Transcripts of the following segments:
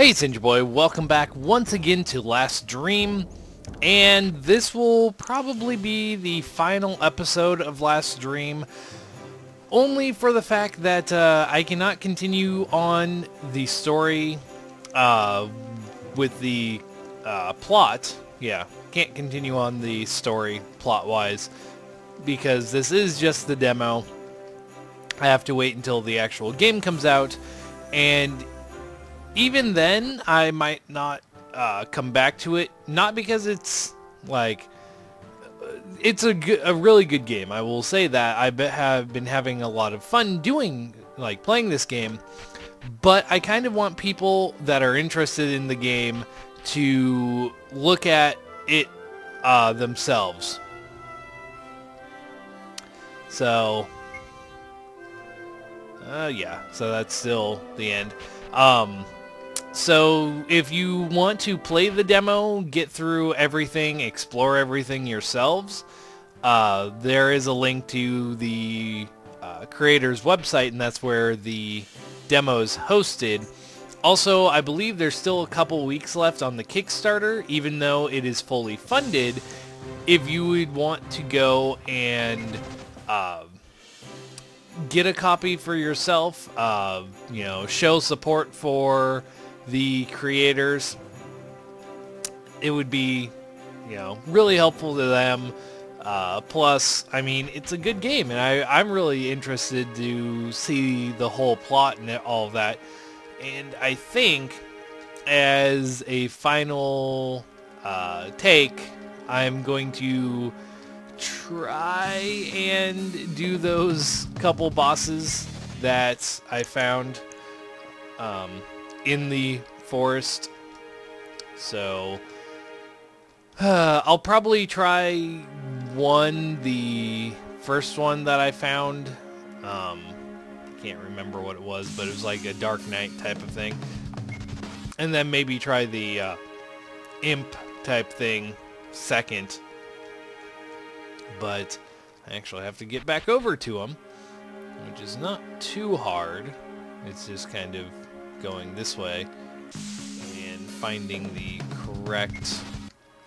Hey, it's Injuboy. Welcome back once again to Last Dream, and this will probably be the final episode of Last Dream, only for the fact that I cannot continue on the story with the plot. Yeah, can't continue on the story plot-wise, because this is just the demo. I have to wait until the actual game comes out, and even then, I might not come back to it. Not because it's, like, it's a really good game. I will say that. I have been having a lot of fun doing, like, playing this game. But I kind of want people that are interested in the game to look at it themselves. So, yeah. So that's still the end. So if you want to play the demo, get through everything, explore everything yourselves, there is a link to the creator's website, and that's where the demo is hosted. Also, I believe there's still a couple weeks left on the Kickstarter, even though it is fully funded. If you would want to go and get a copy for yourself, you know, show support for the creators, it would be, you know, really helpful to them. Plus, I mean, it's a good game, and I'm really interested to see the whole plot and all of that. And I think as a final take, I'm going to try and do those couple bosses that I found in the forest. So I'll probably try the first one that I found. Can't remember what it was, but it was like a Dark Knight type of thing, and then maybe try the imp type thing second. But I actually have to get back over to them, which is not too hard. It's just kind of going this way and finding the correct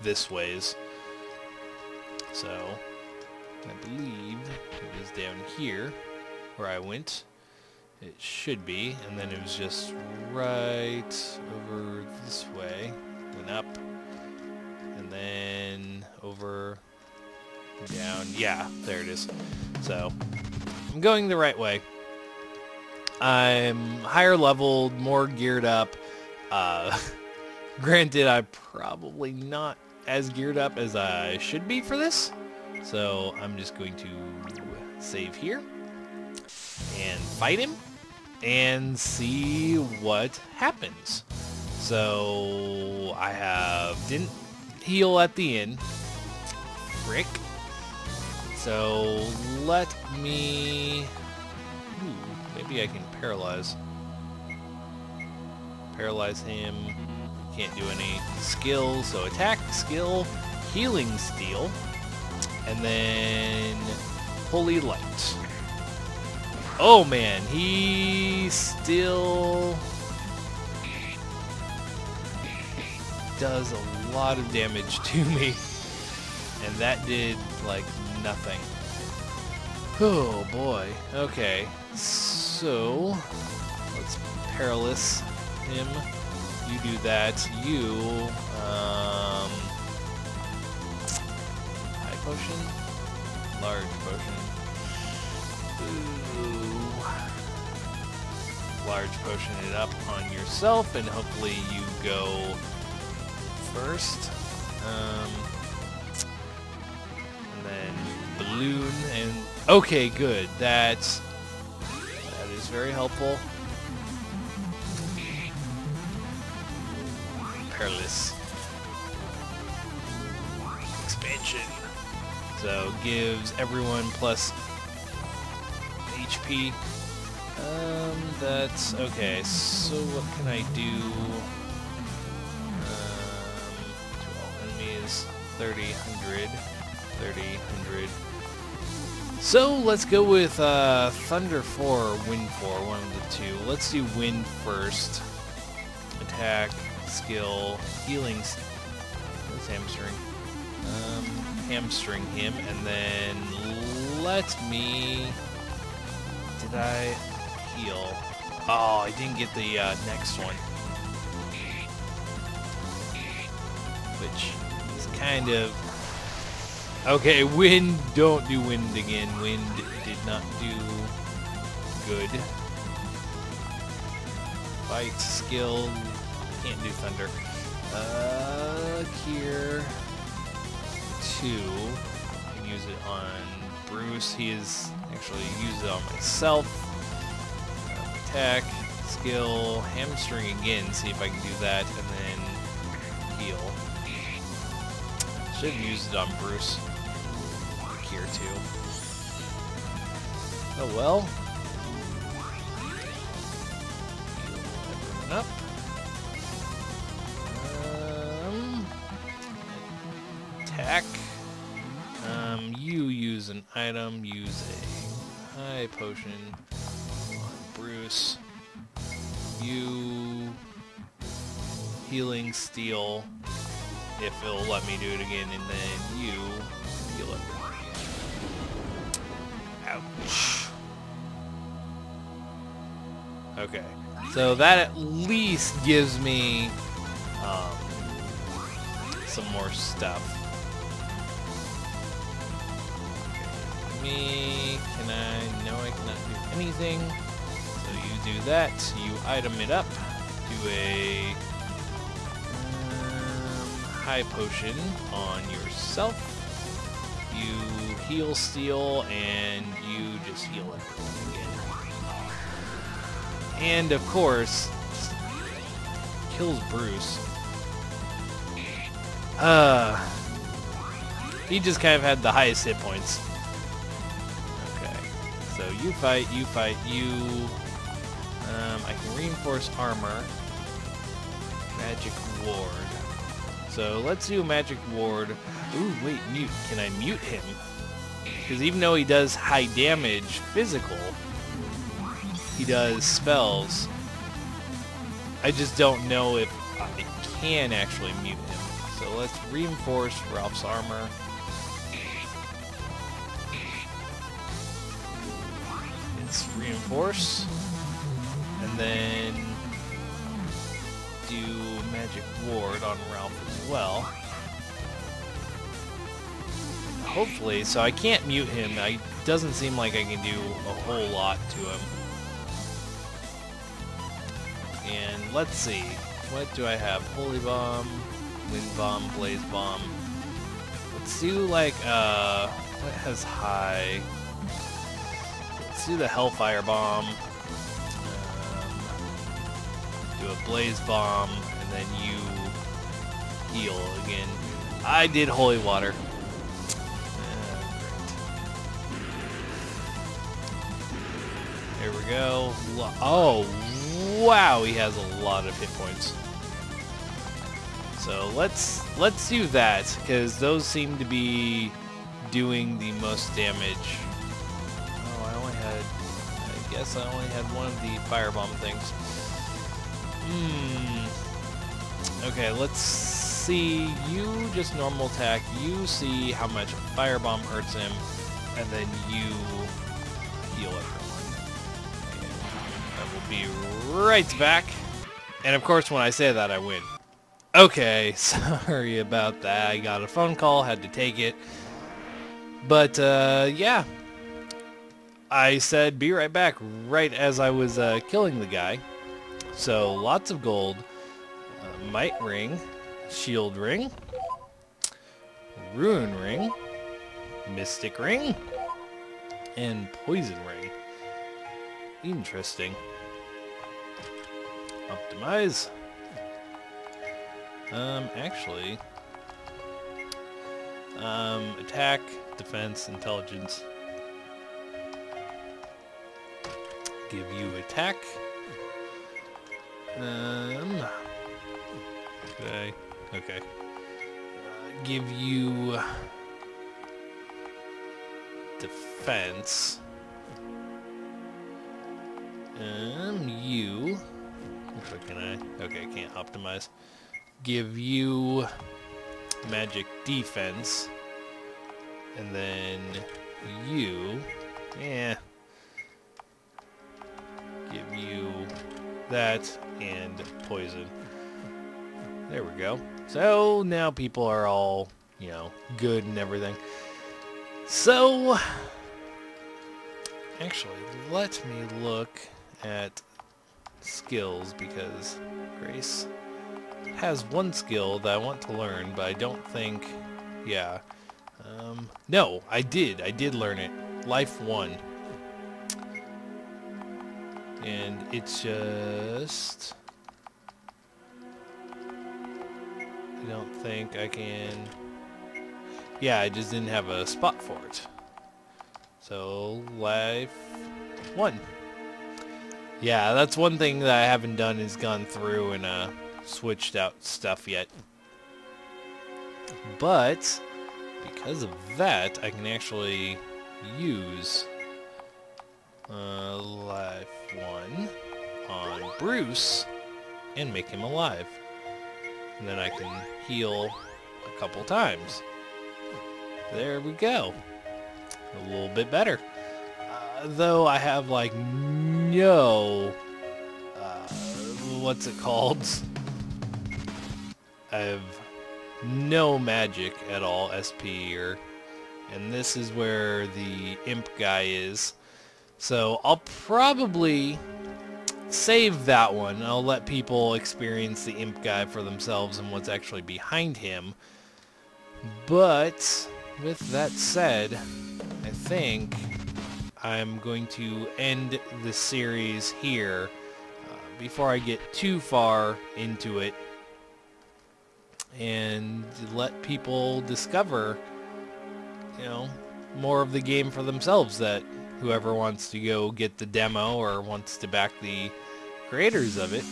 this ways. So I believe it was down here where I went. It should be, and then it was just right over this way and up and then over down. Yeah, there it is. So I'm going the right way. I'm higher leveled, more geared up. Granted, I'm probably not as geared up as I should be for this, so I'm just going to save here and fight him and see what happens. So I didn't heal at the end. Frick. So let me, ooh, maybe I can paralyze him. Can't do any skill, so attack, skill, healing steel, and then holy light. Oh man, he still does a lot of damage to me, and that did like nothing. Oh boy. Okay, so let's paralyze him. You do that. You high potion, large potion. Ooh. Large potion it up on yourself, and hopefully you go first. Balloon, and okay, good. That is very helpful. Perilous expansion, so gives everyone plus HP. That's okay. So what can I do? To all enemies, 30, 100. So let's go with Thunder 4 or Wind 4, one of the two. Let's do Wind first. attack, skill, healing. Let's hamstring. Hamstring him, and then let me. Did I heal? Oh, I didn't get the next one, which is kind of okay. Wind, don't do wind again. Wind did not do good. Fight skill, can't do thunder. Here. I can use it on Bruce. He is actually used it on myself. Attack, skill, hamstring again. See if I can do that, and then heal. Should have used it on Bruce. Here too. Oh well. Heal everyone up. Attack. You use an item, use a high potion on Bruce. You healing steel, if it'll let me do it again, and then you heal it. Ouch. Okay, so that at least gives me some more stuff. Me, can I? No, I cannot do anything. So you do that. You item it up. Do a high potion on yourself. You heal steel, and you just heal everyone again. And of course, kills Bruce. He just kind of had the highest hit points. So you fight, you fight, you... I can reinforce armor. Magic ward. So let's do a magic ward. Ooh, wait, mute. Can I mute him? Because even though he does high damage physical, he does spells. I just don't know if I can actually mute him. So let's reinforce Ralph's armor. Reinforce, and then do magic ward on Ralph as well. Hopefully, so I can't mute him. It doesn't seem like I can do a whole lot to him. And let's see, what do I have? Holy bomb, wind bomb, blaze bomb. Let's do like what has high? Do the Hellfire Bomb, do a Blaze Bomb, and then you heal again. I did Holy Water. There we go. Oh, wow, he has a lot of hit points. So let's do that, because those seem to be doing the most damage. Guess I only had one of the firebomb things. Okay, let's see. You just normal attack. You see how much firebomb hurts him, and then you heal everyone. I will be right back. And of course, when I say that, I win. Okay, sorry about that. I got a phone call, had to take it. But yeah. I said be right back right as I was killing the guy. So lots of gold, might ring, shield ring, ruin ring, mystic ring, and poison ring. Interesting. Optimize. Actually, attack, defense, intelligence. Give you attack. Okay. Give you defense. You Can I? Okay, I can't optimize. Give you magic defense. And then you... yeah. Give you that and poison. There we go. So now people are all, you know, good and everything. So... actually, let me look at skills, because Grace has one skill that I want to learn, but I don't think... yeah. No, I did learn it. Life 1. And it's just... I don't think I can... yeah, I just didn't have a spot for it. So, life 1. Yeah, that's one thing that I haven't done is gone through and switched out stuff yet. But, because of that, I can actually use life 1 on Bruce and make him alive. And then I can heal a couple times. There we go. A little bit better, though I have like no what's it called, I have no magic at all, SP or, and this is where the imp guy is, so I'll probably save that one. I'll let people experience the imp guy for themselves and what's actually behind him. But with that said, I think I'm going to end the series here before I get too far into it, and let people discover, you know, more of the game for themselves, that whoever wants to go get the demo or wants to back the creators of it.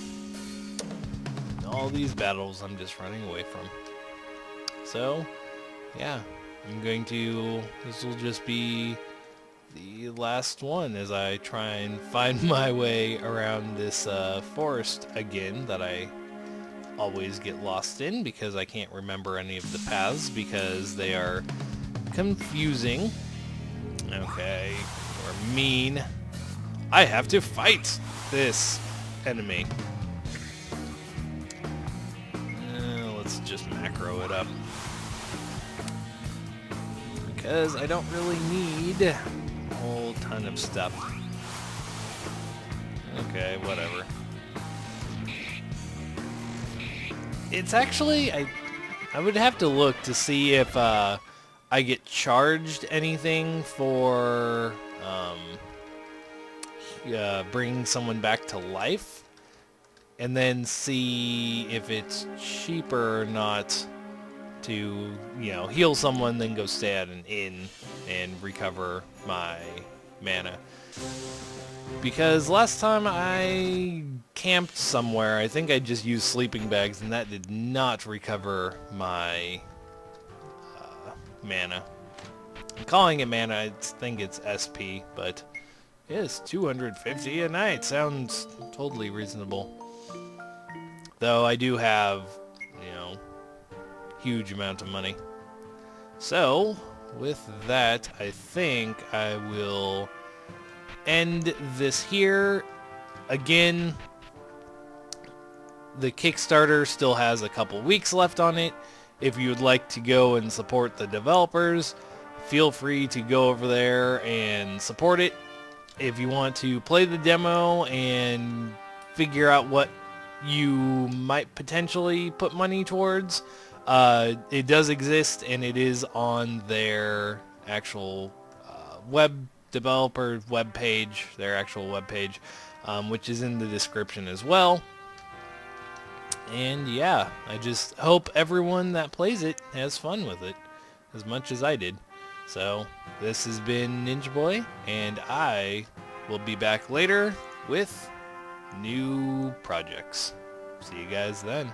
And all these battles I'm just running away from. So, yeah. I'm going to, this will just be the last one as I try and find my way around this forest again that I always get lost in, because I can't remember any of the paths because they are confusing. Okay, or mean. I have to fight this enemy. Let's just macro it up. Because I don't really need a whole ton of stuff. Okay, whatever. It's actually... I would have to look to see if I get charged anything for bringing someone back to life. And then see if it's cheaper or not to, you know, heal someone, then go stay at an inn and recover my mana. Because last time I camped somewhere, I think I just used sleeping bags, and that did not recover my mana. I'm calling it mana, I think it's SP, but it is 250 a night. Sounds totally reasonable. Though I do have, you know, huge amount of money. So with that, I think I will end this here. Again, the Kickstarter still has a couple weeks left on it. If you would like to go and support the developers, feel free to go over there and support it. If you want to play the demo and figure out what you might potentially put money towards, it does exist, and it is on their actual web developer web page, their actual web page, which is in the description as well. And yeah, I just hope everyone that plays it has fun with it as much as I did. So this has been Ninja Boy, and I will be back later with new projects. See you guys then.